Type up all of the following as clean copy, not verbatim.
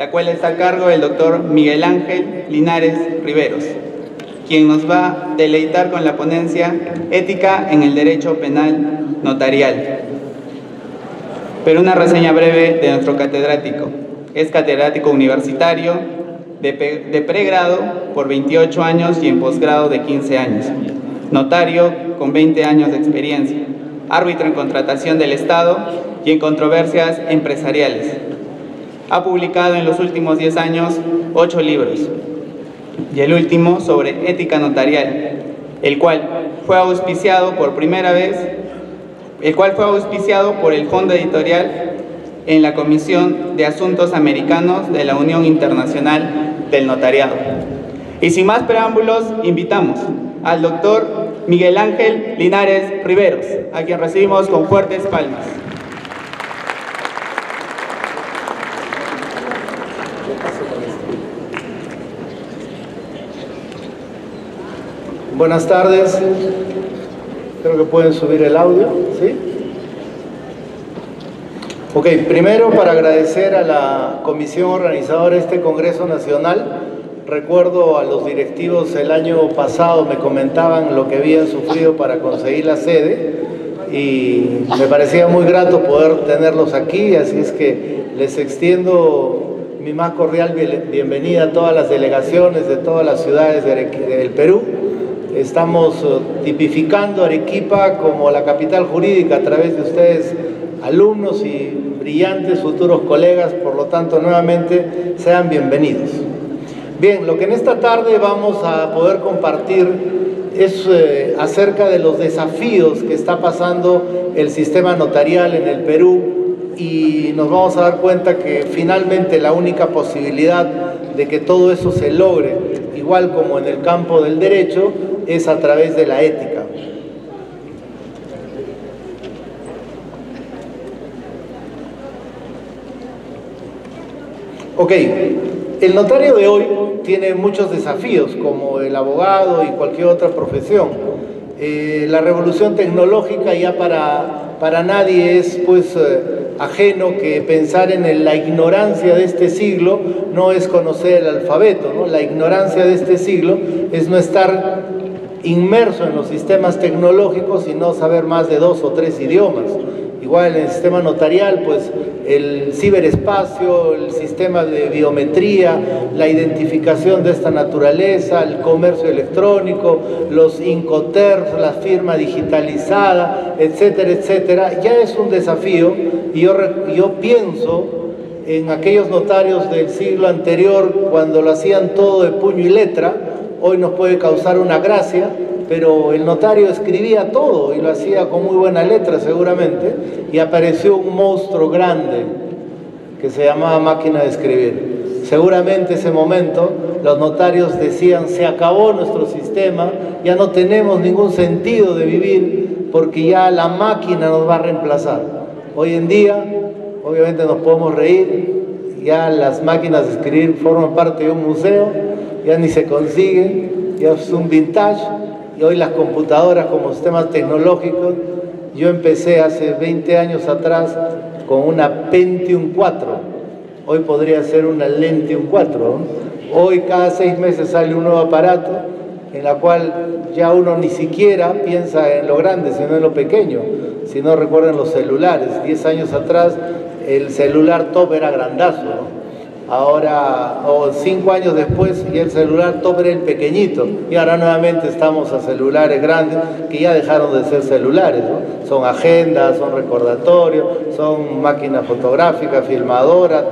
la cual está a cargo del doctor Miguel Ángel Linares Riveros, quien nos va a deleitar con la ponencia Ética en el Derecho Penal Notarial. Pero una reseña breve de nuestro catedrático. Es catedrático universitario de pregrado por 28 años y en posgrado de 15 años. Notario con 20 años de experiencia. Árbitro en contratación del Estado y en controversias empresariales. Ha publicado en los últimos 10 años 8 libros, y el último sobre ética notarial, el cual fue auspiciado por el Fondo Editorial en la Comisión de Asuntos Americanos de la Unión Internacional del Notariado. Y sin más preámbulos, invitamos al doctor Miguel Ángel Linares Riveros, a quien recibimos con fuertes palmas. Buenas tardes, creo que pueden subir el audio, ¿sí? Ok, primero para agradecer a la comisión organizadora de este Congreso Nacional. Recuerdo a los directivos el año pasado me comentaban lo que habían sufrido para conseguir la sede y me parecía muy grato poder tenerlos aquí, así es que les extiendo mi más cordial bienvenida a todas las delegaciones de todas las ciudades del Perú. Estamos tipificando Arequipa como la capital jurídica a través de ustedes, alumnos y brillantes futuros colegas, por lo tanto nuevamente sean bienvenidos. Bien, lo que en esta tarde vamos a poder compartir es acerca de los desafíos que está pasando el sistema notarial en el Perú, y nos vamos a dar cuenta que finalmente la única posibilidad de que todo eso se logre, igual como en el campo del derecho, es a través de la ética. Ok, el notario de hoy tiene muchos desafíos, como el abogado y cualquier otra profesión. La revolución tecnológica ya para nadie es pues ajeno que pensar en la ignorancia de este siglo no es conocer el alfabeto, ¿no? La ignorancia de este siglo es no estar inmerso en los sistemas tecnológicos y no saber más de 2 o 3 idiomas. Igual en el sistema notarial, pues el ciberespacio, el sistema de biometría, la identificación de esta naturaleza, el comercio electrónico, los incoterms, la firma digitalizada, etcétera, etcétera, ya es un desafío. Y yo pienso en aquellos notarios del siglo anterior cuando lo hacían todo de puño y letra. Hoy nos puede causar una gracia, pero el notario escribía todo y lo hacía con muy buena letra seguramente, y apareció un monstruo grande que se llamaba máquina de escribir. Seguramente en ese momento los notarios decían: se acabó nuestro sistema, ya no tenemos ningún sentido de vivir porque ya la máquina nos va a reemplazar. Hoy en día, obviamente nos podemos reír, ya las máquinas de escribir forman parte de un museo, ya ni se consiguen, ya es un vintage. Y hoy las computadoras como sistemas tecnológicos. Yo empecé hace 20 años atrás con una Pentium 4, hoy podría ser una Lentium 4, ¿no? Hoy cada 6 meses sale un nuevo aparato en la cual ya uno ni siquiera piensa en lo grande, sino en lo pequeño. Si no recuerdan los celulares, 10 años atrás el celular top era grandazo, ¿no? Ahora, o 5 años después, y el celular top era el pequeñito. Y ahora nuevamente estamos a celulares grandes que ya dejaron de ser celulares, ¿no? Son agendas, son recordatorios, son máquinas fotográficas, filmadoras,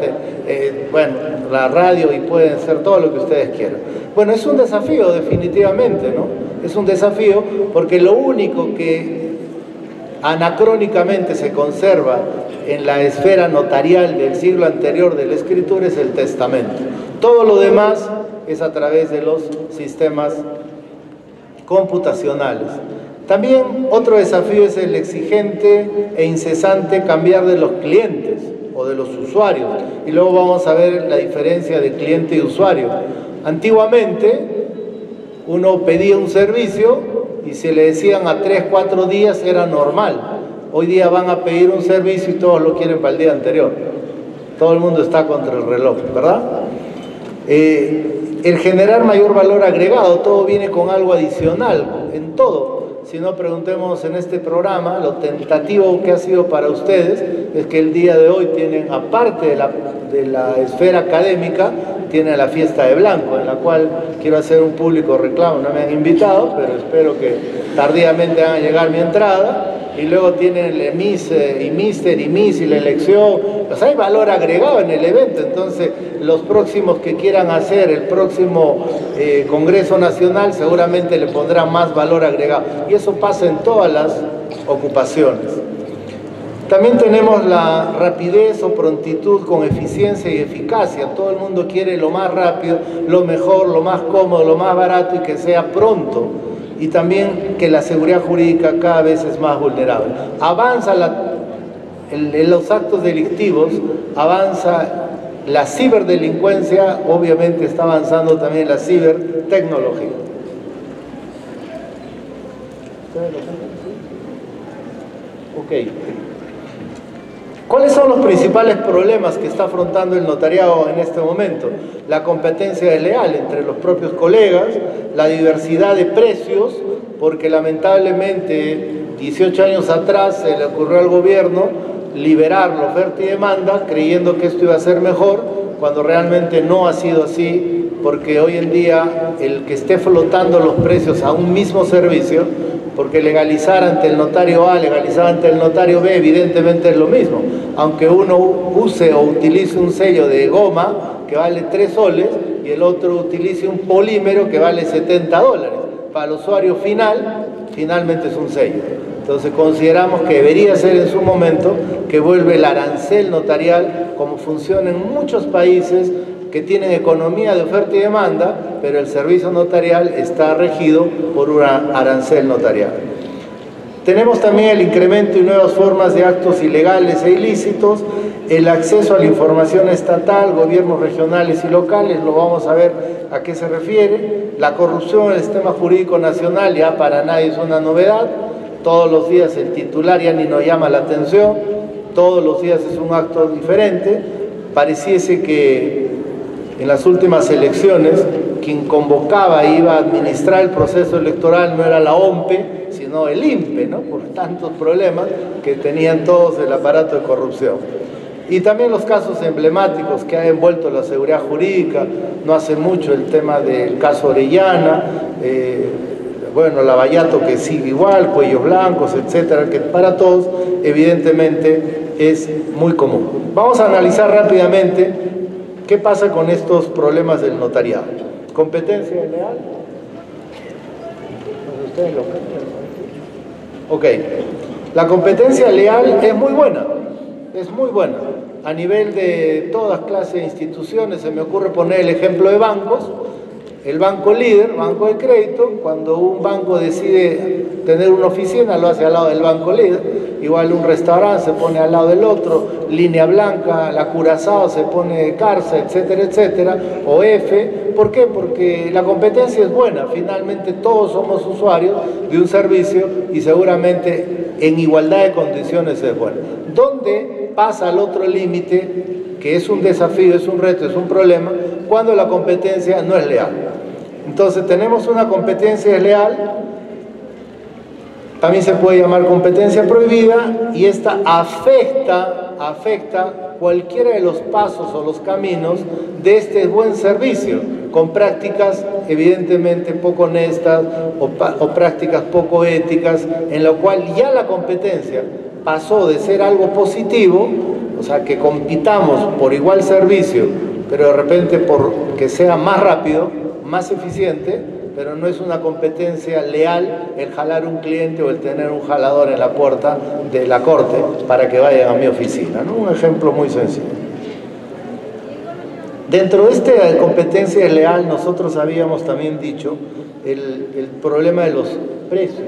bueno, la radio, y pueden ser todo lo que ustedes quieran. Bueno, es un desafío definitivamente, ¿no? Es un desafío porque lo único que anacrónicamente se conserva en la esfera notarial del siglo anterior de la escritura es el testamento. Todo lo demás es a través de los sistemas computacionales. También otro desafío es el exigente e incesante cambiar de los clientes o de los usuarios, y luego vamos a ver la diferencia de cliente y usuario. Antiguamente uno pedía un servicio y si le decían a 3 o 4 días era normal. Hoy día van a pedir un servicio y todos lo quieren para el día anterior. Todo el mundo está contra el reloj, ¿verdad? El generar mayor valor agregado, todo viene con algo adicional, en todo. Si no, preguntemos en este programa, lo tentativo que ha sido para ustedes es que el día de hoy tienen, aparte de la esfera académica, tienen la fiesta de Blanco, en la cual quiero hacer un público reclamo, no me han invitado, pero espero que tardíamente hagan llegar mi entrada. Y luego tienen el Miss y Mister y Miss y la elección. Pues hay valor agregado en el evento. Entonces, los próximos que quieran hacer el próximo Congreso Nacional seguramente le pondrán más valor agregado. Y eso pasa en todas las ocupaciones. También tenemos la rapidez o prontitud con eficiencia y eficacia. Todo el mundo quiere lo más rápido, lo mejor, lo más cómodo, lo más barato y que sea pronto. Y también que la seguridad jurídica cada vez es más vulnerable. Avanza en los actos delictivos, avanza la ciberdelincuencia, obviamente está avanzando también la cibertecnología. Okay. ¿Cuáles son los principales problemas que está afrontando el notariado en este momento? La competencia desleal entre los propios colegas, la diversidad de precios, porque lamentablemente 18 años atrás se le ocurrió al gobierno liberar la oferta y demanda, creyendo que esto iba a ser mejor, cuando realmente no ha sido así, porque hoy en día el que esté flotando los precios a un mismo servicio, porque legalizar ante el notario A, legalizar ante el notario B, evidentemente es lo mismo. Aunque uno use o utilice un sello de goma que vale 3 soles y el otro utilice un polímero que vale 70 dólares. Para el usuario final, finalmente es un sello. Entonces consideramos que debería ser en su momento que vuelva el arancel notarial, como funciona en muchos países que tienen economía de oferta y demanda, pero el servicio notarial está regido por un arancel notarial. Tenemos también el incremento y nuevas formas de actos ilegales e ilícitos, el acceso a la información estatal, gobiernos regionales y locales, lo vamos a ver a qué se refiere, la corrupción en el sistema jurídico nacional, ya para nadie es una novedad, todos los días el titular ya ni nos llama la atención, todos los días es un acto diferente, pareciese que en las últimas elecciones, quien convocaba e iba a administrar el proceso electoral no era la OMPE, sino el INPE, ¿no? Por tantos problemas que tenían todos el aparato de corrupción. Y también los casos emblemáticos que han envuelto la seguridad jurídica, no hace mucho el tema del caso Orellana, bueno, Lavallato que sigue igual, Cuellos Blancos, etcétera, que para todos evidentemente es muy común. Vamos a analizar rápidamente. ¿Qué pasa con estos problemas del notariado? ¿Competencia leal? Ok. La competencia leal es muy buena. Es muy buena. A nivel de todas clases de instituciones, se me ocurre poner el ejemplo de bancos. El banco líder, banco de crédito, cuando un banco decide tener una oficina, lo hace al lado del banco líder. Igual un restaurante se pone al lado del otro, Línea Blanca, la Curazao se pone Carza, etcétera, etcétera, o F. ¿Por qué? Porque la competencia es buena. Finalmente todos somos usuarios de un servicio y seguramente en igualdad de condiciones es buena. ¿Dónde pasa al otro límite? Que es un desafío, es un reto, es un problema, cuando la competencia no es leal. Entonces tenemos una competencia desleal, también se puede llamar competencia prohibida, y esta afecta cualquiera de los pasos o los caminos de este buen servicio, con prácticas evidentemente poco honestas o prácticas poco éticas, en lo cual ya la competencia pasó de ser algo positivo, o sea, que compitamos por igual servicio, pero de repente porque sea más rápido, más eficiente, pero no es una competencia leal el jalar un cliente o el tener un jalador en la puerta de la corte para que vayan a mi oficina, ¿no? Un ejemplo muy sencillo. Dentro de esta competencia leal, nosotros habíamos también dicho el problema de los precios.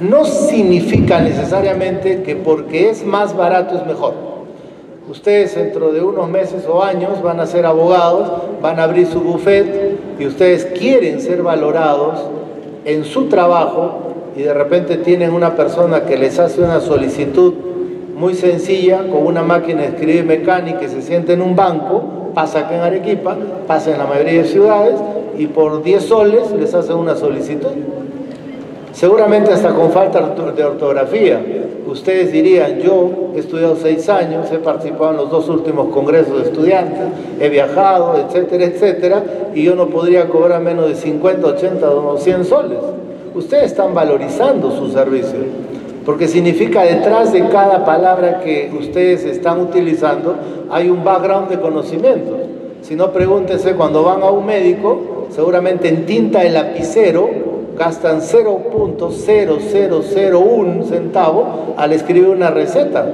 No significa necesariamente que porque es más barato es mejor. Ustedes dentro de unos meses o años van a ser abogados, van a abrir su bufete y ustedes quieren ser valorados en su trabajo y de repente tienen una persona que les hace una solicitud muy sencilla, con una máquina de escribir mecánica que se siente en un banco, pasa acá en Arequipa, pasa en la mayoría de ciudades, y por 10 soles les hacen una solicitud. Seguramente hasta con falta de ortografía. Ustedes dirían, yo he estudiado 6 años, he participado en los 2 últimos congresos de estudiantes, he viajado, etcétera, etcétera, y yo no podría cobrar menos de 50, 80 o 100 soles. Ustedes están valorizando su servicio, porque significa detrás de cada palabra que ustedes están utilizando hay un background de conocimiento. Si no, pregúntense, cuando van a un médico, seguramente en tinta de lapicero gastan 0.0001 centavo al escribir una receta,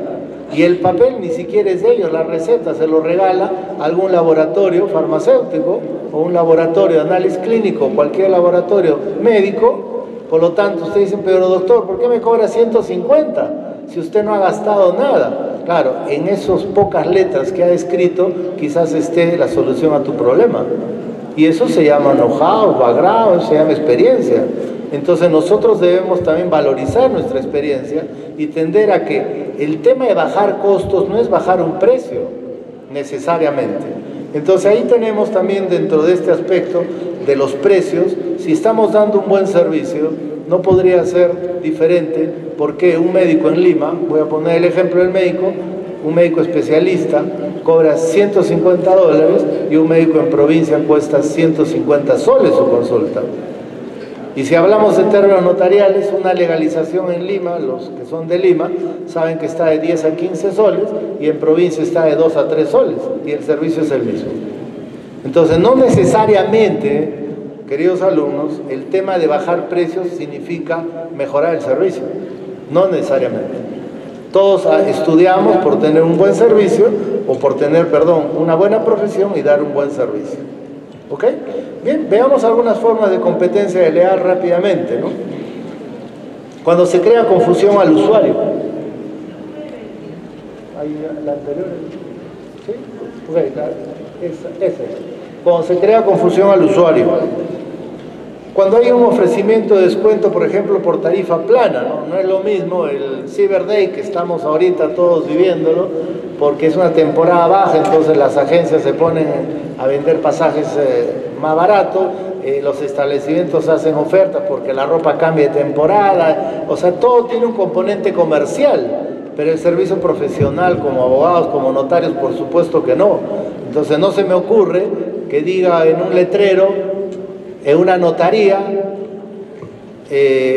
y el papel ni siquiera es de ellos, la receta se lo regala a algún laboratorio farmacéutico o un laboratorio de análisis clínico, cualquier laboratorio médico. Por lo tanto, ustedes dicen, pero doctor, ¿por qué me cobra 150 si usted no ha gastado nada? Claro, en esas pocas letras que ha escrito, quizás esté la solución a tu problema. Y eso se llama know-how, background, se llama experiencia. Entonces nosotros debemos también valorizar nuestra experiencia y tender a que el tema de bajar costos no es bajar un precio, necesariamente. Entonces ahí tenemos también dentro de este aspecto de los precios, si estamos dando un buen servicio, no podría ser diferente, porque un médico en Lima, voy a poner el ejemplo del médico, un médico especialista cobra 150 dólares y un médico en provincia cuesta 150 soles su consulta. Y si hablamos de términos notariales, una legalización en Lima, los que son de Lima, saben que está de 10 a 15 soles y en provincia está de 2 a 3 soles y el servicio es el mismo. Entonces, no necesariamente, queridos alumnos, el tema de bajar precios significa mejorar el servicio. No necesariamente. Todos estudiamos por tener un buen servicio o por tener, perdón, una buena profesión y dar un buen servicio. ¿Ok? Bien, veamos algunas formas de competencia de leal rápidamente, ¿no? Cuando se crea confusión al usuario. Ahí la anterior. ¿Sí? Okay, cuando se crea confusión al usuario, cuando hay un ofrecimiento de descuento, por ejemplo, por tarifa plana, ¿no? No es lo mismo el Cyber Day que estamos ahorita todos viviéndolo, porque es una temporada baja, entonces las agencias se ponen a vender pasajes más baratos, los establecimientos hacen ofertas porque la ropa cambia de temporada, o sea, todo tiene un componente comercial. Pero el servicio profesional, como abogados, como notarios, por supuesto que no. Entonces no se me ocurre que diga en un letrero, en una notaría,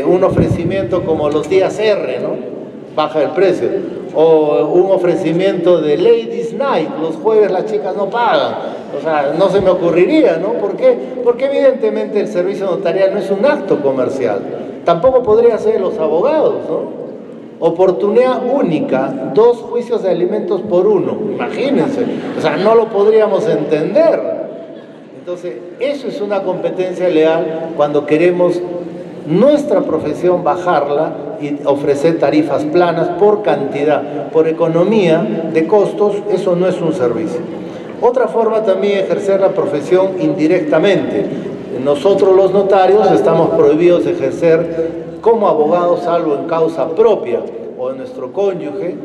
un ofrecimiento como los días R, ¿no? Baja el precio. O un ofrecimiento de Ladies Night, los jueves las chicas no pagan. O sea, no se me ocurriría, ¿no? ¿Por qué? Porque evidentemente el servicio notarial no es un acto comercial. Tampoco podría ser los abogados, ¿no? Oportunidad única, 2 juicios de alimentos por 1, imagínense, o sea, no lo podríamos entender. Entonces, eso es una competencia leal cuando queremos nuestra profesión bajarla y ofrecer tarifas planas por cantidad, por economía de costos. Eso no es un servicio. Otra forma también de ejercer la profesión indirectamente. Nosotros los notarios estamos prohibidos de ejercer como abogados, salvo en causa propia o de nuestro cónyuge,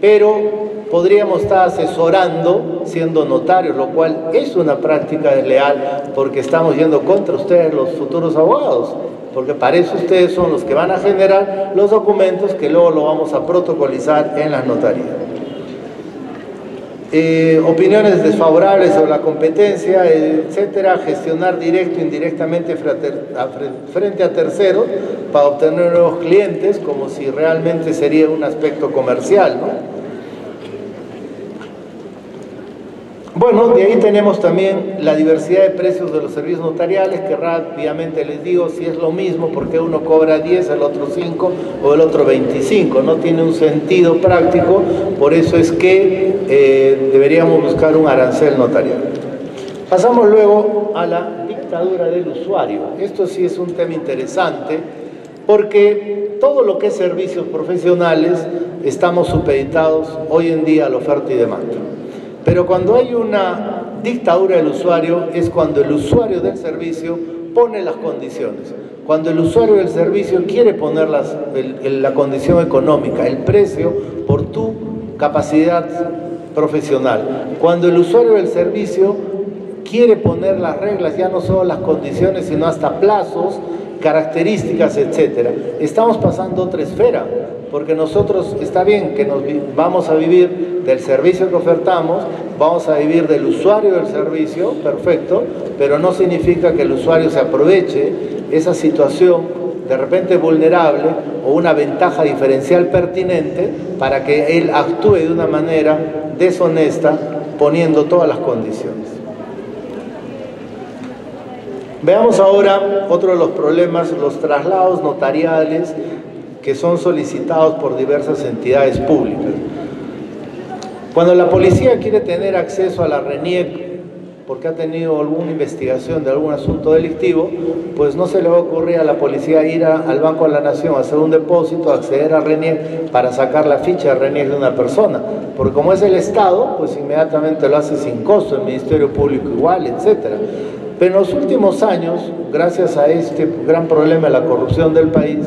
pero podríamos estar asesorando siendo notarios, lo cual es una práctica desleal, porque estamos yendo contra ustedes, los futuros abogados, porque para eso ustedes son los que van a generar los documentos que luego lo vamos a protocolizar en las notarías. Opiniones desfavorables sobre la competencia, etcétera. Gestionar directo e indirectamente frente a terceros para obtener nuevos clientes, como si realmente sería un aspecto comercial, ¿no? Bueno, de ahí tenemos también la diversidad de precios de los servicios notariales, que rápidamente les digo, si es lo mismo, porque uno cobra 10, el otro 5 o el otro 25, no tiene un sentido práctico. Por eso es que deberíamos buscar un arancel notarial. Pasamos luego a la dictadura del usuario. Esto sí es un tema interesante, porque todo lo que es servicios profesionales estamos supeditados hoy en día a la oferta y demanda. Pero cuando hay una dictadura del usuario es cuando el usuario del servicio pone las condiciones. Cuando el usuario del servicio quiere poner la condición económica, el precio por tu capacidad profesional. Cuando el usuario del servicio quiere poner las reglas, ya no solo las condiciones, sino hasta plazos, características, etcétera. Estamos pasando a otra esfera, porque nosotros, está bien que nos vamos a vivir del servicio que ofertamos, vamos a vivir del usuario del servicio, perfecto, pero no significa que el usuario se aproveche esa situación de repente vulnerable o una ventaja diferencial pertinente para que él actúe de una manera deshonesta poniendo todas las condiciones. Veamos ahora otro de los problemas, los traslados notariales que son solicitados por diversas entidades públicas. Cuando la policía quiere tener acceso a la RENIEC porque ha tenido alguna investigación de algún asunto delictivo, pues no se le va a ocurrir a la policía ir al Banco de la Nación a hacer un depósito, acceder a RENIEC para sacar la ficha de RENIEC de una persona, porque como es el Estado, pues inmediatamente lo hace sin costo, el Ministerio Público igual, etcétera. Pero en los últimos años, gracias a este gran problema de la corrupción del país,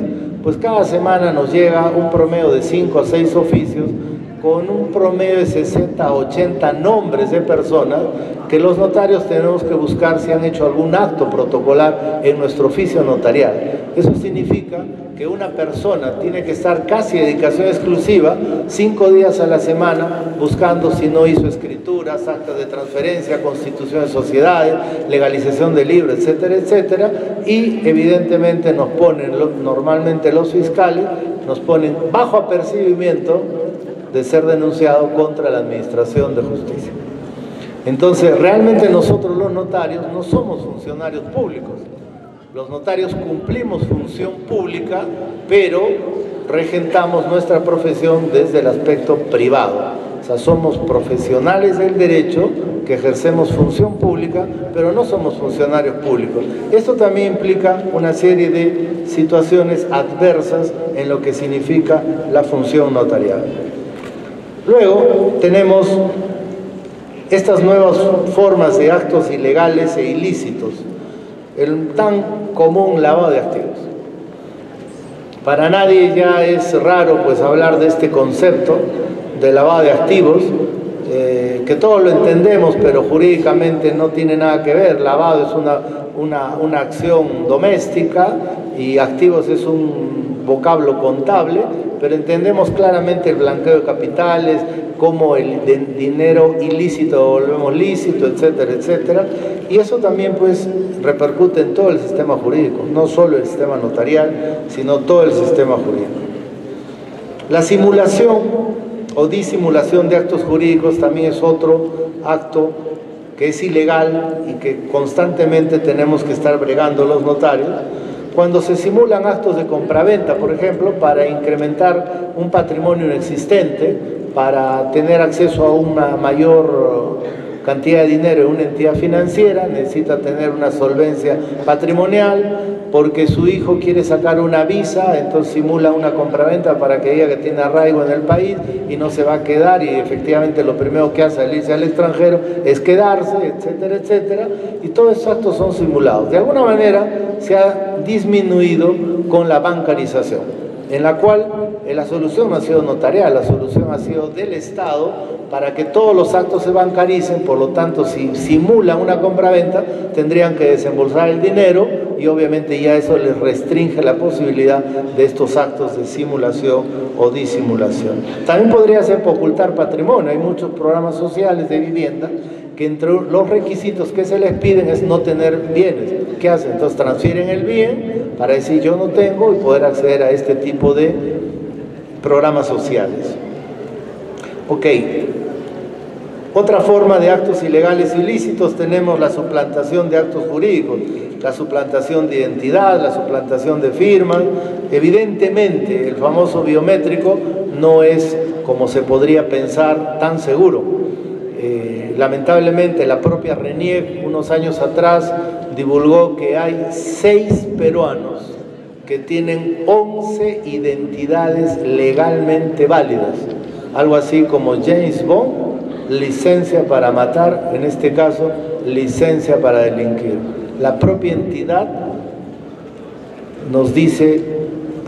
pues cada semana nos llega un promedio de 5 a 6 oficios con un promedio de 60 a 80 nombres de personas que los notarios tenemos que buscar si han hecho algún acto protocolar en nuestro oficio notarial. Eso significa que una persona tiene que estar casi en dedicación exclusiva 5 días a la semana buscando si no hizo escrituras, actas de transferencia, constitución de sociedades, legalización de libro, etcétera, etcétera. Y evidentemente nos ponen, normalmente los fiscales, nos ponen bajo apercibimiento de ser denunciado contra la Administración de Justicia. Entonces, realmente nosotros los notarios no somos funcionarios públicos. Los notarios cumplimos función pública, pero regentamos nuestra profesión desde el aspecto privado. O sea, somos profesionales del derecho que ejercemos función pública, pero no somos funcionarios públicos. Esto también implica una serie de situaciones adversas en lo que significa la función notarial. Luego tenemos estas nuevas formas de actos ilegales e ilícitos, el tan común lavado de activos. Para nadie ya es raro pues hablar de este concepto de lavado de activos, que todos lo entendemos, pero jurídicamente no tiene nada que ver. Lavado es una acción doméstica y activos es un vocablo contable, pero entendemos claramente el blanqueo de capitales, cómo el dinero ilícito volvemos lícito, etcétera, etcétera. Y eso también pues repercute en todo el sistema jurídico, no solo el sistema notarial, sino todo el sistema jurídico. La simulación o disimulación de actos jurídicos también es otro acto que es ilegal y que constantemente tenemos que estar bregando los notarios. Cuando se simulan actos de compraventa, por ejemplo, para incrementar un patrimonio inexistente, para tener acceso a una mayor cantidad de dinero en una entidad financiera, necesita tener una solvencia patrimonial, porque su hijo quiere sacar una visa, entonces simula una compraventa para que diga que tiene arraigo en el país y no se va a quedar, y efectivamente lo primero que hace al irse al extranjero es quedarse, etcétera, etcétera, y todos esos actos son simulados. De alguna manera se ha disminuido con la bancarización, en la cual la solución no ha sido notarial, la solución ha sido del Estado para que todos los actos se bancaricen. Por lo tanto, si simulan una compraventa, tendrían que desembolsar el dinero y obviamente ya eso les restringe la posibilidad de estos actos de simulación o disimulación. También podría ser por ocultar patrimonio. Hay muchos programas sociales de vivienda que entre los requisitos que se les piden es no tener bienes. ¿Qué hacen? Entonces transfieren el bien para decir yo no tengo y poder acceder a este tipo de programas sociales. Ok. Otra forma de actos ilegales e ilícitos tenemos la suplantación de actos jurídicos, la suplantación de identidad, la suplantación de firmas. Evidentemente el famoso biométrico no es, como se podría pensar, tan seguro. Lamentablemente la propia RENIEC unos años atrás divulgó que hay 6 peruanos que tienen 11 identidades legalmente válidas, algo así como James Bond, licencia para matar, en este caso licencia para delinquir. La propia entidad nos dice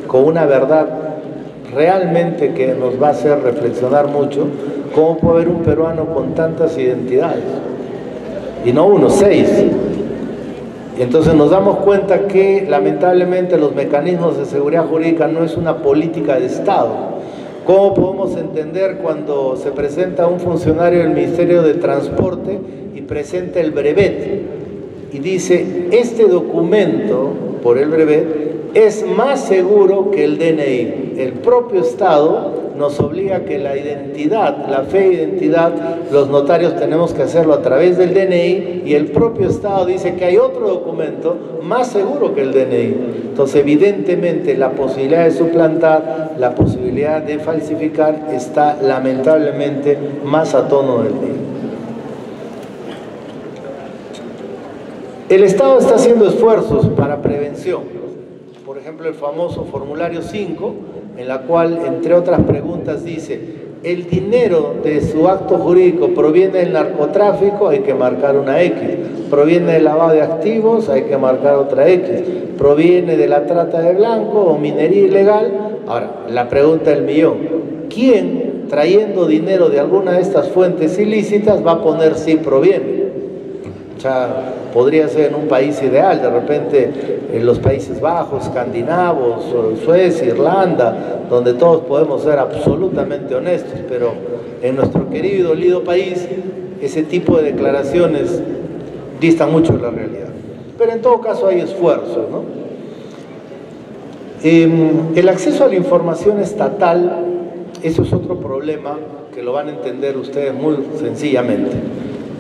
con una verdad realmente que nos va a hacer reflexionar mucho cómo puede haber un peruano con tantas identidades, y no uno, 6. Entonces nos damos cuenta que lamentablemente los mecanismos de seguridad jurídica no es una política de Estado. ¿Cómo podemos entender cuando se presenta un funcionario del Ministerio de Transporte y presenta el brevet y dice, este documento, por el brevet, es más seguro que el DNI? El propio Estado nos obliga a que la identidad, la fe de identidad, los notarios tenemos que hacerlo a través del DNI, y el propio Estado dice que hay otro documento más seguro que el DNI. Entonces, evidentemente, la posibilidad de suplantar, la posibilidad de falsificar está lamentablemente más a tono del día. El Estado está haciendo esfuerzos para prevención. Por ejemplo, el famoso formulario 5, en la cual, entre otras preguntas, dice, el dinero de su acto jurídico proviene del narcotráfico, hay que marcar una X. Proviene del lavado de activos, hay que marcar otra X. Proviene de la trata de blanco o minería ilegal. Ahora, la pregunta del millón, ¿quién trayendo dinero de alguna de estas fuentes ilícitas va a poner si proviene? O sea, podría ser en un país ideal, de repente en los Países Bajos, escandinavos, Suecia, Irlanda, donde todos podemos ser absolutamente honestos, pero en nuestro querido y dolido país, ese tipo de declaraciones distan mucho de la realidad. Pero en todo caso hay esfuerzos, ¿no? El acceso a la información estatal, eso es otro problema que lo van a entender ustedes muy sencillamente.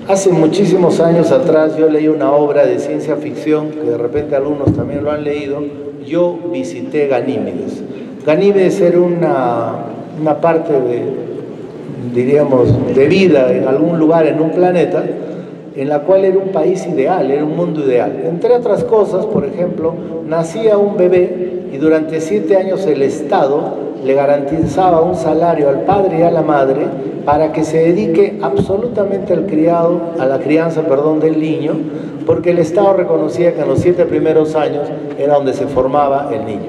Hace muchísimos años atrás yo leí una obra de ciencia ficción, que de repente algunos también lo han leído, Yo visité Ganímedes. Ganímedes era una parte de, diríamos, de vida en algún lugar, en un planeta, en la cual era un país ideal, era un mundo ideal. Entre otras cosas, por ejemplo, nacía un bebé y durante 7 años el Estado le garantizaba un salario al padre y a la madre para que se dedique absolutamente a la crianza del niño, porque el Estado reconocía que en los 7 primeros años era donde se formaba el niño.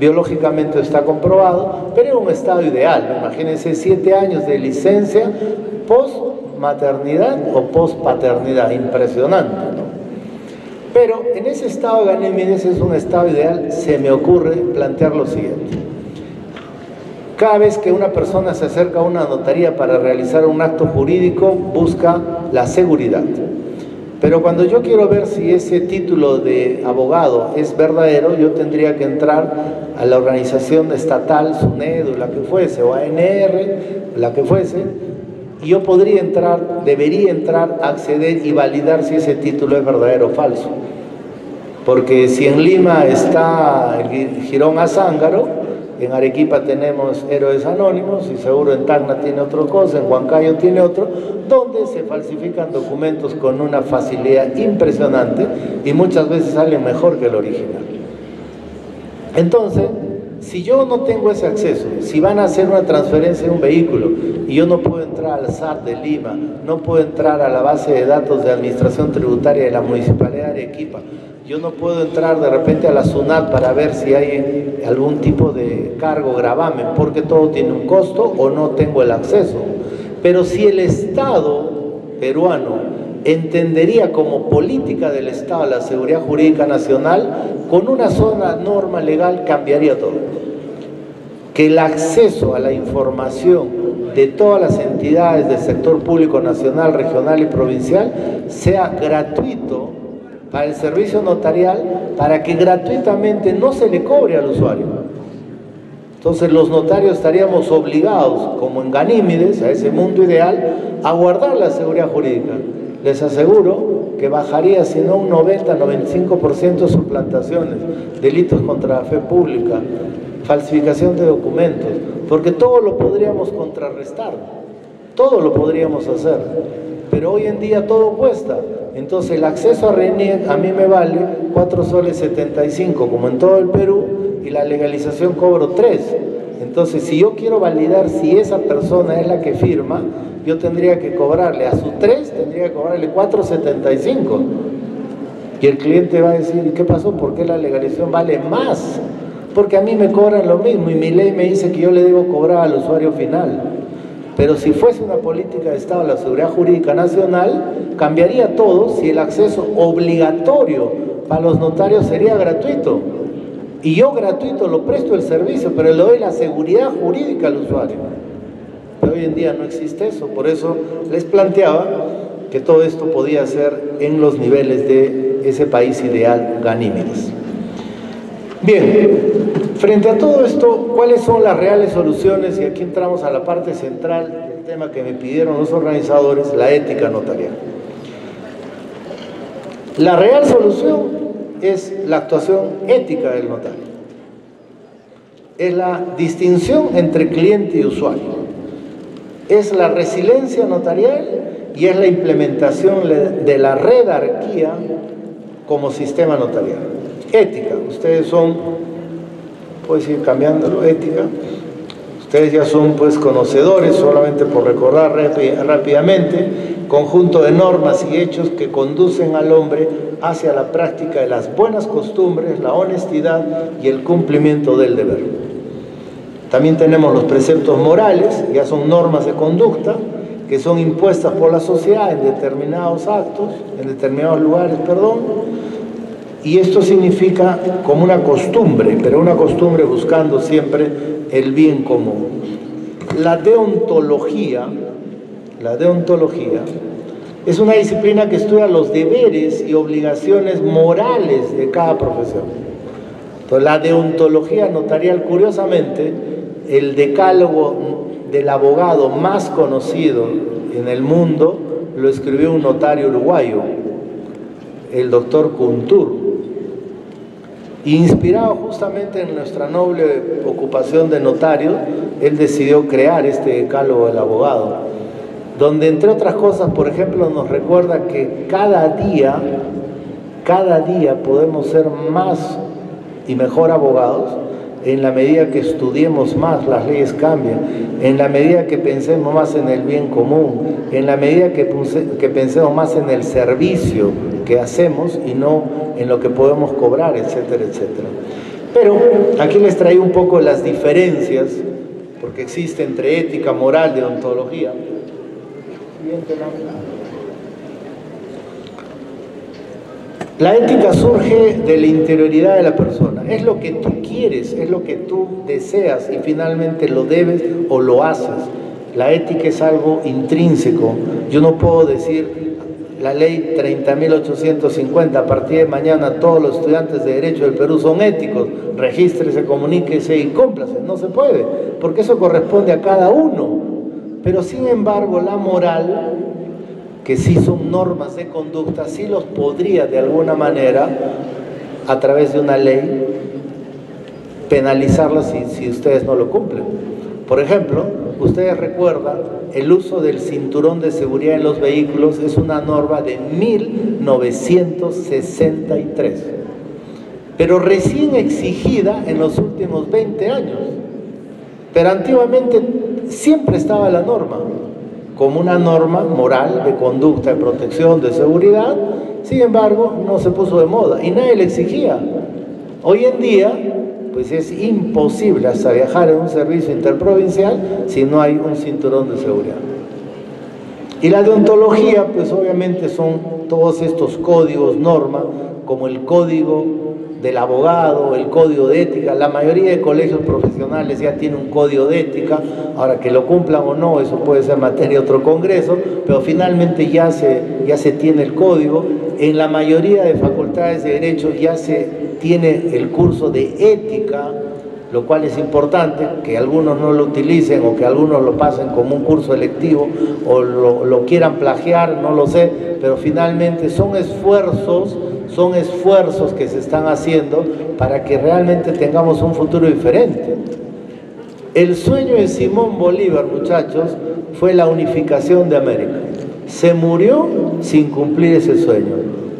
Biológicamente está comprobado, pero era un estado ideal. Imagínense 7 años de licencia post-maternidad o post-paternidad, impresionante, ¿no? Pero en ese estado de Ganímedes, es un estado ideal, se me ocurre plantear lo siguiente. Cada vez que una persona se acerca a una notaría para realizar un acto jurídico, busca la seguridad. Pero cuando yo quiero ver si ese título de abogado es verdadero, yo tendría que entrar a la organización estatal, SUNEDU, la que fuese, o ANR, la que fuese, y yo podría entrar, debería entrar, acceder y validar si ese título es verdadero o falso. Porque si en Lima está el Jirón Azángaro, en Arequipa tenemos Héroes Anónimos, y seguro en Tacna tiene otra cosa, en Huancayo tiene otro, donde se falsifican documentos con una facilidad impresionante y muchas veces salen mejor que el original. Entonces, si yo no tengo ese acceso, si van a hacer una transferencia de un vehículo y yo no puedo entrar al SAR de Lima, no puedo entrar a la base de datos de administración tributaria de la Municipalidad de Arequipa, yo no puedo entrar de repente a la SUNAT para ver si hay algún tipo de cargo, gravamen, porque todo tiene un costo, o no tengo el acceso. Pero si el Estado peruano entendería como política del Estado la seguridad jurídica nacional, con una sola norma legal cambiaría todo. Que el acceso a la información de todas las entidades del sector público nacional, regional y provincial sea gratuito para el servicio notarial, para que gratuitamente no se le cobre al usuario. Entonces los notarios estaríamos obligados, como en Ganímedes, a ese mundo ideal, a guardar la seguridad jurídica. Les aseguro que bajaría, si no un 90-95% de suplantaciones, delitos contra la fe pública, falsificación de documentos, porque todo lo podríamos contrarrestar, todo lo podríamos hacer, pero hoy en día todo cuesta. Entonces el acceso a RENIEC a mí me vale 4.75 soles, como en todo el Perú, y la legalización cobro 3. Entonces, si yo quiero validar si esa persona es la que firma, yo tendría que cobrarle a su 3, tendría que cobrarle 4.75. Y el cliente va a decir, ¿qué pasó? ¿Por qué la legalización vale más? porque a mí me cobran lo mismo y mi ley me dice que yo le debo cobrar al usuario final. Pero si fuese una política de Estado, la seguridad jurídica nacional, cambiaría todo si el acceso obligatorio para los notarios sería gratuito. Y yo gratuito lo presto el servicio, pero le doy la seguridad jurídica al usuario. Pero hoy en día no existe eso, por eso les planteaba que todo esto podía ser en los niveles de ese país ideal, Ganímedes. Bien, frente a todo esto, ¿cuáles son las reales soluciones? Y aquí entramos a la parte central del tema que me pidieron los organizadores, la ética notarial. La real solución es la actuación ética del notario, es la distinción entre cliente y usuario, es la resiliencia notarial y es la implementación de la redarquía como sistema notarial. Ética, ustedes son, puedes ir cambiándolo, ética, ustedes ya son pues conocedores, solamente por recordar rápidamente, conjunto de normas y hechos que conducen al hombre hacia la práctica de las buenas costumbres, la honestidad y el cumplimiento del deber. También tenemos los preceptos morales, ya son normas de conducta, que son impuestas por la sociedad en determinados actos, en determinados lugares, perdón, y esto significa como una costumbre, pero una costumbre buscando siempre el bien común. La deontología es una disciplina que estudia los deberes y obligaciones morales de cada profesión. Entonces, la deontología notarial, curiosamente, el decálogo del abogado más conocido en el mundo lo escribió un notario uruguayo, el doctor Kuntur, inspirado justamente en nuestra noble ocupación de notario. Él decidió crear este decálogo del abogado, donde entre otras cosas, por ejemplo, nos recuerda que cada día podemos ser más y mejor abogados en la medida que estudiemos más, las leyes cambian, en la medida que pensemos más en el bien común, en la medida que pensemos más en el servicio que hacemos y no en lo que podemos cobrar, etcétera, etcétera. Pero aquí les traigo un poco las diferencias, porque existe entre ética, moral, deontología. La ética surge de la interioridad de la persona, es lo que tú quieres, es lo que tú deseas y finalmente lo debes o lo haces. La ética es algo intrínseco. Yo no puedo decir la ley 30.850, a partir de mañana todos los estudiantes de Derecho del Perú son éticos, regístrese, comuníquese y cómplase. No se puede, porque eso corresponde a cada uno. Pero sin embargo la moral, que sí son normas de conducta, sí los podría de alguna manera, a través de una ley, penalizarlas si ustedes no lo cumplen. Por ejemplo, ustedes recuerdan, el uso del cinturón de seguridad en los vehículos es una norma de 1963, pero recién exigida en los últimos 20 años. Pero antiguamente siempre estaba la norma, como una norma moral de conducta, de protección, de seguridad. Sin embargo, no se puso de moda y nadie le exigía. Hoy en día, pues es imposible hasta viajar en un servicio interprovincial si no hay un cinturón de seguridad. Y la deontología, pues obviamente son todos estos códigos, normas, como el código del abogado, el código de ética. La mayoría de colegios profesionales ya tiene un código de ética, ahora que lo cumplan o no, eso puede ser materia de otro congreso, pero finalmente ya se tiene el código. En la mayoría de facultades de Derecho ya se tiene el curso de ética, lo cual es importante, que algunos no lo utilicen o que algunos lo pasen como un curso electivo o lo quieran plagiar, no lo sé, pero finalmente son esfuerzos que se están haciendo para que realmente tengamos un futuro diferente. El sueño de Simón Bolívar, muchachos, fue la unificación de América. Se murió sin cumplir ese sueño.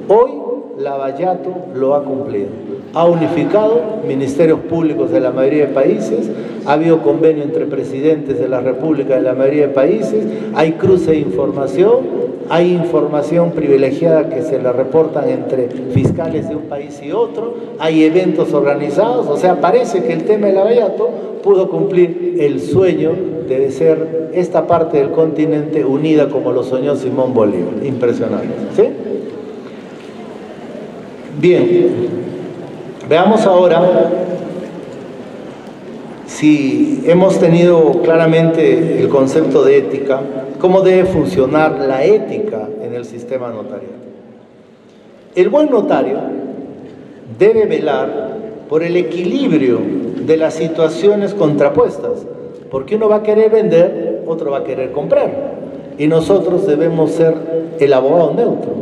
Hoy Lavallato lo ha cumplido. Ha unificado ministerios públicos de la mayoría de países, ha habido convenio entre presidentes de la República de la mayoría de países, hay cruce de información, hay información privilegiada que se la reportan entre fiscales de un país y otro, hay eventos organizados, o sea, parece que el tema del Lavallato pudo cumplir el sueño de ser esta parte del continente unida como lo soñó Simón Bolívar. Impresionante, ¿sí? Bien, veamos ahora si hemos tenido claramente el concepto de ética, cómo debe funcionar la ética en el sistema notarial. El buen notario debe velar por el equilibrio de las situaciones contrapuestas, porque uno va a querer vender, otro va a querer comprar, y nosotros debemos ser el abogado neutro,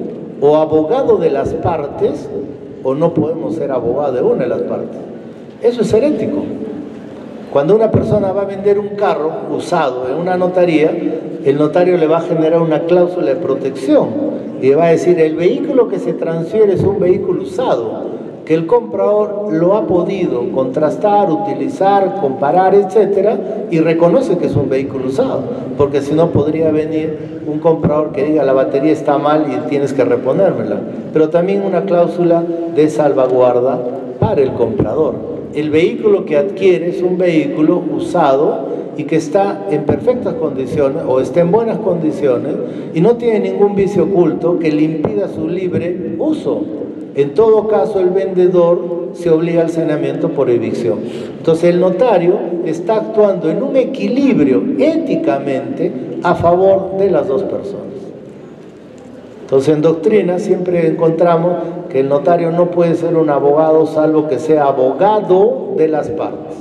o abogado de las partes, o no podemos ser abogado de una de las partes. Eso es ser ético. Cuando una persona va a vender un carro usado en una notaría, el notario le va a generar una cláusula de protección y le va a decir: el vehículo que se transfiere es un vehículo usado, que el comprador lo ha podido contrastar, utilizar, comparar, etcétera, y reconoce que es un vehículo usado, porque si no podría venir un comprador que diga: la batería está mal y tienes que reponérmela. Pero también una cláusula de salvaguarda para el comprador. El vehículo que adquiere es un vehículo usado y que está en perfectas condiciones o está en buenas condiciones y no tiene ningún vicio oculto que le impida su libre uso. En todo caso, el vendedor se obliga al saneamiento por evicción. Entonces, el notario está actuando en un equilibrio éticamente a favor de las dos personas. Entonces, en doctrina siempre encontramos que el notario no puede ser un abogado salvo que sea abogado de las partes.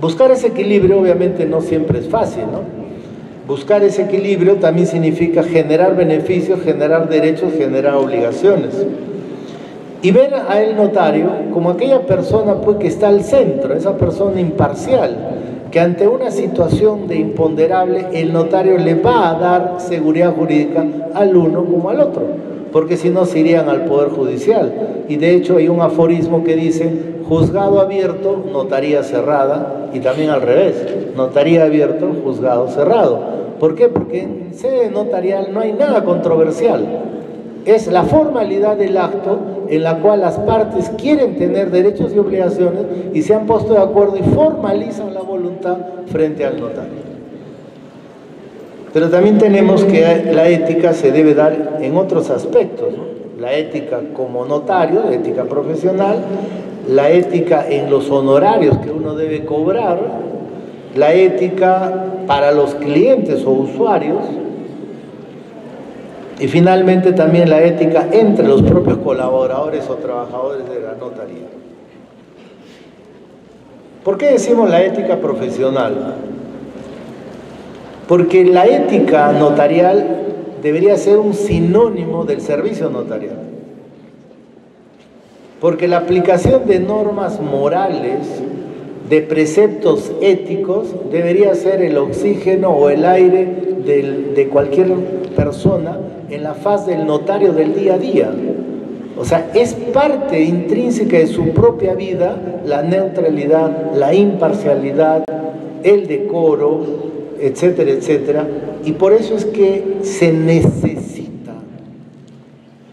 Buscar ese equilibrio obviamente no siempre es fácil, ¿no? Buscar ese equilibrio también significa generar beneficios, generar derechos, generar obligaciones. Y ver al notario como aquella persona pues, que está al centro, esa persona imparcial, que ante una situación de imponderable, el notario le va a dar seguridad jurídica al uno como al otro, porque si no se irían al Poder Judicial. Y de hecho hay un aforismo que dice: juzgado abierto, notaría cerrada, y también al revés, notaría abierto, juzgado cerrado. ¿Por qué? Porque en sede notarial no hay nada controversial, es la formalidad del acto en la cual las partes quieren tener derechos y obligaciones y se han puesto de acuerdo y formalizan la voluntad frente al notario. Pero también tenemos que la ética se debe dar en otros aspectos, ¿no? La ética como notario, la ética profesional, la ética en los honorarios que uno debe cobrar, la ética para los clientes o usuarios y finalmente también la ética entre los propios colaboradores o trabajadores de la notaría. ¿Por qué decimos la ética profesional? Porque la ética notarial debería ser un sinónimo del servicio notarial. Porque la aplicación de normas morales, de preceptos éticos, debería ser el oxígeno o el aire de cualquier persona en la faz del notario del día a día. O sea, es parte intrínseca de su propia vida la neutralidad, la imparcialidad, el decoro, etcétera, etcétera, y por eso es que se necesita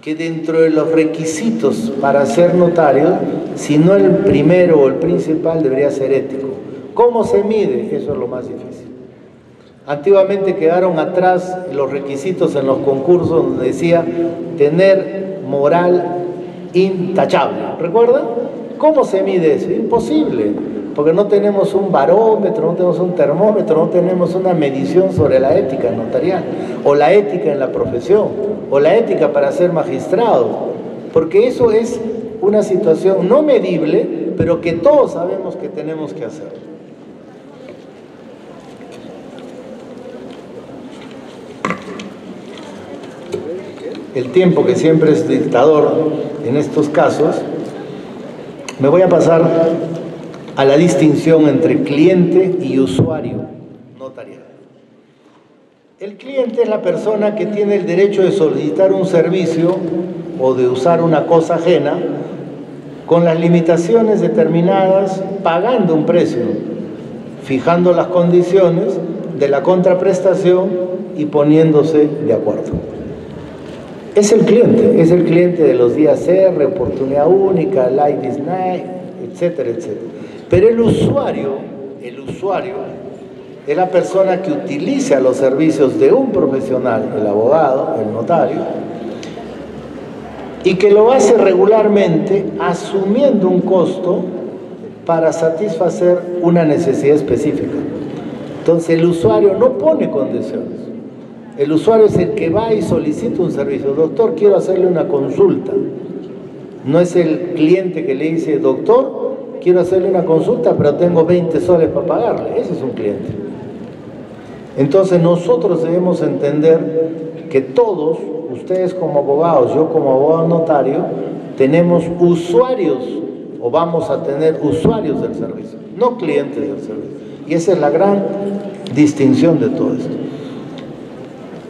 que dentro de los requisitos para ser notario, si no el primero o el principal, debería ser ético. ¿Cómo se mide? Eso es lo más difícil. Antiguamente quedaron atrás los requisitos en los concursos donde decía tener moral intachable, ¿recuerdan? ¿Cómo se mide eso? Imposible. Porque no tenemos un barómetro, no tenemos un termómetro, no tenemos una medición sobre la ética notarial, o la ética en la profesión, o la ética para ser magistrado. Porque eso es una situación no medible, pero que todos sabemos que tenemos que hacer. El tiempo, que siempre es dictador en estos casos, me voy a pasar a la distinción entre cliente y usuario notarial. El cliente es la persona que tiene el derecho de solicitar un servicio o de usar una cosa ajena con las limitaciones determinadas, pagando un precio, fijando las condiciones de la contraprestación y poniéndose de acuerdo. Es el cliente de los días SAR, oportunidad única, Ladies Night, etcétera, etcétera. Pero el usuario es la persona que utiliza los servicios de un profesional, el abogado, el notario, y que lo hace regularmente asumiendo un costo para satisfacer una necesidad específica. Entonces el usuario no pone condiciones. El usuario es el que va y solicita un servicio. Doctor, quiero hacerle una consulta. No es el cliente que le dice, doctor, quiero hacerle una consulta, pero tengo 20 soles para pagarle. Ese es un cliente. Entonces nosotros debemos entender que todos, ustedes como abogados, yo como abogado notario, tenemos usuarios o vamos a tener usuarios del servicio, no clientes del servicio. Y esa es la gran distinción de todo esto.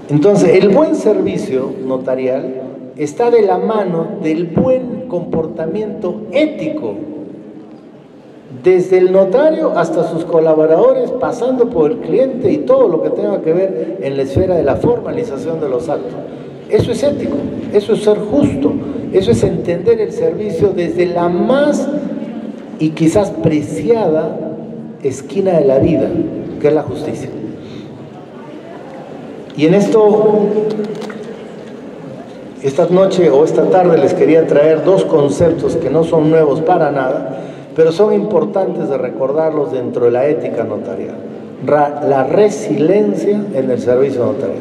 Entonces, el buen servicio notarial está de la mano del buen comportamiento ético, desde el notario hasta sus colaboradores, pasando por el cliente y todo lo que tenga que ver en la esfera de la formalización de los actos. Eso es ético, eso es ser justo, eso es entender el servicio desde la más y quizás preciada esquina de la vida, que es la justicia. Y en esto, esta noche o esta tarde les quería traer dos conceptos que no son nuevos para nada, pero son importantes de recordarlos dentro de la ética notarial. La resiliencia en el servicio notarial.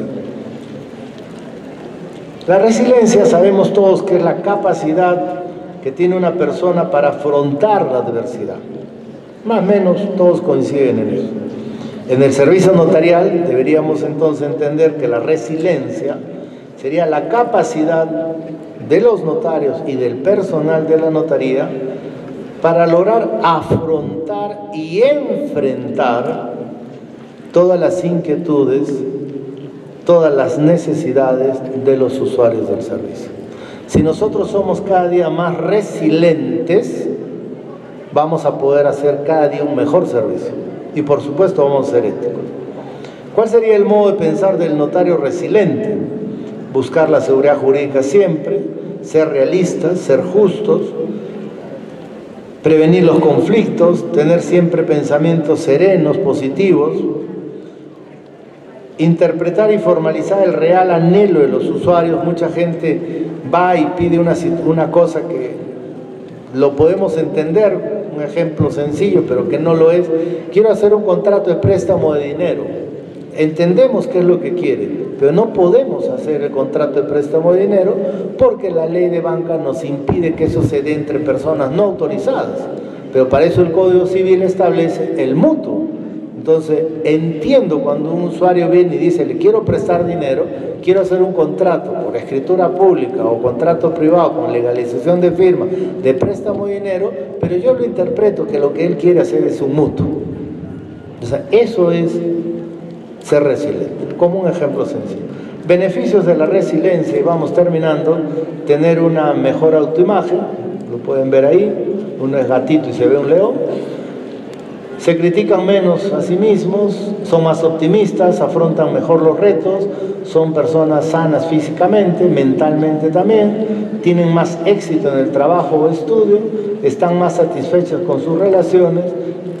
La resiliencia sabemos todos que es la capacidad que tiene una persona para afrontar la adversidad. Más o menos todos coinciden en eso. En el servicio notarial deberíamos entonces entender que la resiliencia sería la capacidad de los notarios y del personal de la notaría para lograr afrontar y enfrentar todas las inquietudes, todas las necesidades de los usuarios del servicio. Si nosotros somos cada día más resilientes, vamos a poder hacer cada día un mejor servicio. Y por supuesto vamos a ser éticos. ¿Cuál sería el modo de pensar del notario resiliente? Buscar la seguridad jurídica siempre, ser realistas, ser justos, prevenir los conflictos, tener siempre pensamientos serenos, positivos, interpretar y formalizar el real anhelo de los usuarios. Mucha gente va y pide una cosa que lo podemos entender, un ejemplo sencillo, pero que no lo es. Quiero hacer un contrato de préstamo de dinero. Entendemos qué es lo que quiere, pero no podemos hacer el contrato de préstamo de dinero porque la ley de banca nos impide que eso se dé entre personas no autorizadas. Pero para eso el Código Civil establece el mutuo. Entonces, entiendo cuando un usuario viene y dice, le quiero prestar dinero, quiero hacer un contrato por escritura pública o contrato privado con legalización de firma, de préstamo de dinero, pero yo lo interpreto que lo que él quiere hacer es un mutuo. O sea, eso es ser resiliente, como un ejemplo sencillo. Beneficios de la resiliencia, y vamos terminando, tener una mejor autoimagen, lo pueden ver ahí, uno es gatito y se ve un león. Se critican menos a sí mismos, son más optimistas, afrontan mejor los retos, son personas sanas físicamente, mentalmente también, tienen más éxito en el trabajo o estudio, están más satisfechas con sus relaciones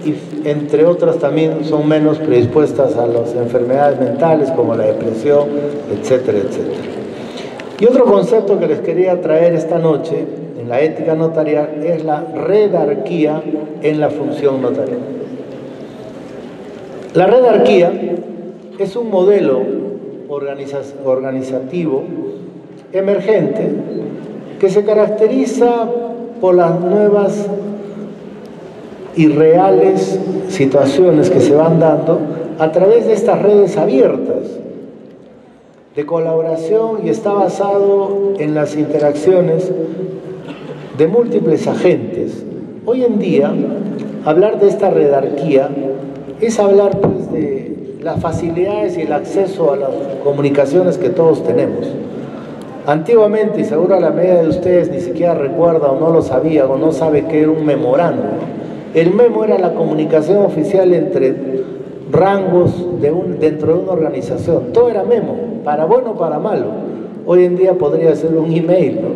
y, entre otras, también son menos predispuestas a las enfermedades mentales como la depresión, etcétera, etcétera. Y otro concepto que les quería traer esta noche en la ética notarial es la redarquía en la función notarial. La redarquía es un modelo organizativo emergente que se caracteriza por las nuevas y reales situaciones que se van dando a través de estas redes abiertas de colaboración, y está basado en las interacciones de múltiples agentes. Hoy en día, hablar de esta redarquía es hablar pues de las facilidades y el acceso a las comunicaciones que todos tenemos. Antiguamente, y seguro a la medida de ustedes ni siquiera recuerda o no lo sabía o no sabe qué era un memorándum. El memo era la comunicación oficial entre rangos dentro de una organización. Todo era memo, para bueno o para malo. Hoy en día podría ser un email, ¿no?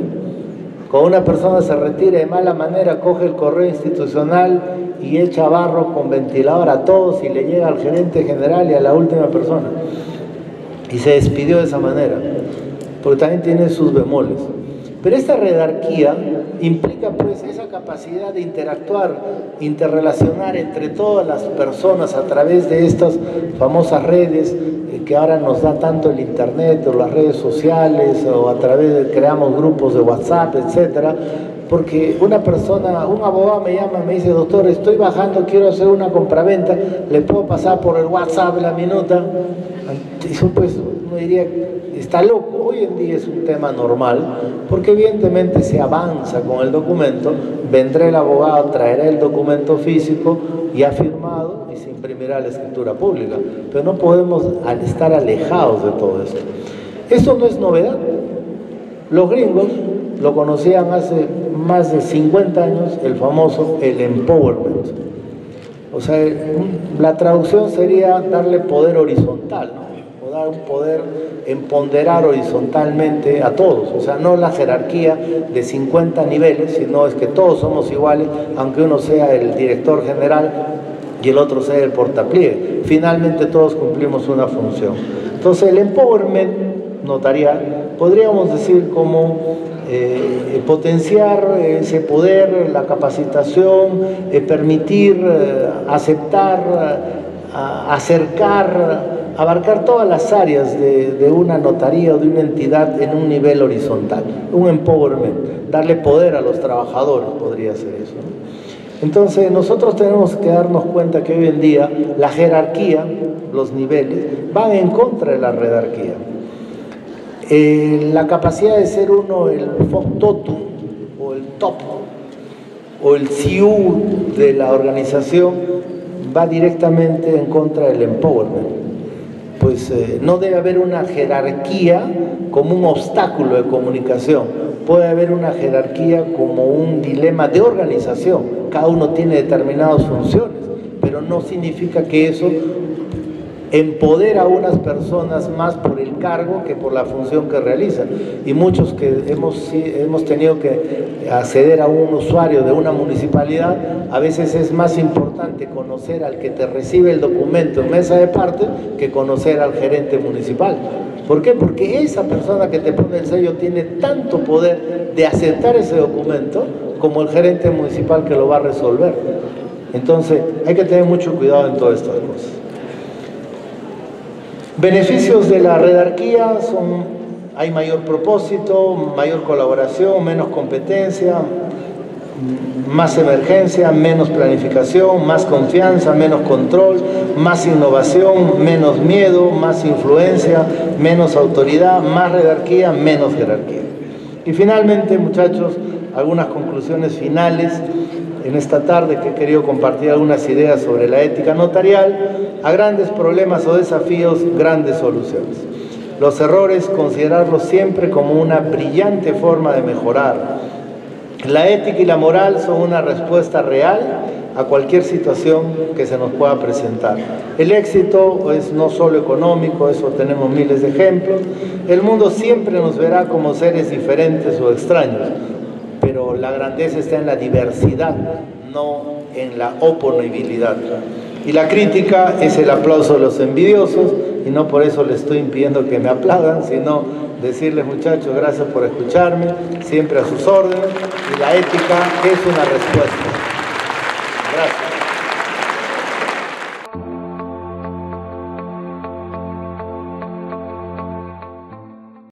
Cuando una persona se retira de mala manera, coge el correo institucional y echa barro con ventilador a todos y le llega al gerente general y a la última persona. Y se despidió de esa manera, porque también tiene sus bemoles. Pero esta jerarquía implica pues esa capacidad de interactuar, interrelacionar entre todas las personas a través de estas famosas redes que ahora nos da tanto el internet o las redes sociales, o a través de creamos grupos de WhatsApp, etcétera. Porque una persona, un abogado me llama, me dice: doctor, estoy bajando, quiero hacer una compraventa, ¿le puedo pasar por el WhatsApp la minuta? Eso pues uno diría, está loco. Hoy en día es un tema normal, porque evidentemente se avanza con el documento, vendrá el abogado, traerá el documento físico ya firmado y se imprimirá la escritura pública, pero no podemos estar alejados de todo esto. Esto no es novedad. Los gringos lo conocían hace más de 50 años, el famoso el empowerment. O sea, la traducción sería darle poder horizontal, ¿no? O dar un poder, empoderar horizontalmente a todos. O sea, no la jerarquía de 50 niveles, sino es que todos somos iguales, aunque uno sea el director general y el otro sea el portapliegue. Finalmente todos cumplimos una función. Entonces el empowerment, notarial, podríamos decir como potenciar ese poder, la capacitación, permitir, aceptar, acercar, abarcar todas las áreas de una notaría o de una entidad en un nivel horizontal, un empowerment, darle poder a los trabajadores, podría ser eso, ¿no? Entonces nosotros tenemos que darnos cuenta que hoy en día la jerarquía, los niveles, van en contra de la redarquía. La capacidad de ser uno el totum o el top o el CIU de la organización va directamente en contra del empowerment. Pues no debe haber una jerarquía como un obstáculo de comunicación, puede haber una jerarquía como un dilema de organización. Cada uno tiene determinadas funciones, pero no significa que eso empodera a unas personas más por el cargo que por la función que realizan. Y muchos que hemos tenido que acceder a un usuario de una municipalidad, a veces es más importante conocer al que te recibe el documento en mesa de parte que conocer al gerente municipal. ¿Por qué? Porque esa persona que te pone el sello tiene tanto poder de aceptar ese documento como el gerente municipal que lo va a resolver. Entonces hay que tener mucho cuidado en todas estas cosas. Beneficios de la redarquía son: hay mayor propósito, mayor colaboración, menos competencia, más emergencia, menos planificación, más confianza, menos control, más innovación, menos miedo, más influencia, menos autoridad, más redarquía, menos jerarquía. Y finalmente, muchachos, algunas conclusiones finales en esta tarde, que he querido compartir algunas ideas sobre la ética notarial. A grandes problemas o desafíos, grandes soluciones. Los errores, considerarlos siempre como una brillante forma de mejorar. La ética y la moral son una respuesta real a cualquier situación que se nos pueda presentar. El éxito es no solo económico, eso tenemos miles de ejemplos. El mundo siempre nos verá como seres diferentes o extraños, pero la grandeza está en la diversidad, no en la oponibilidad. Y la crítica es el aplauso de los envidiosos, y no por eso les estoy impidiendo que me aplaudan, sino decirles: muchachos, gracias por escucharme, siempre a sus órdenes, y la ética es una respuesta. Gracias.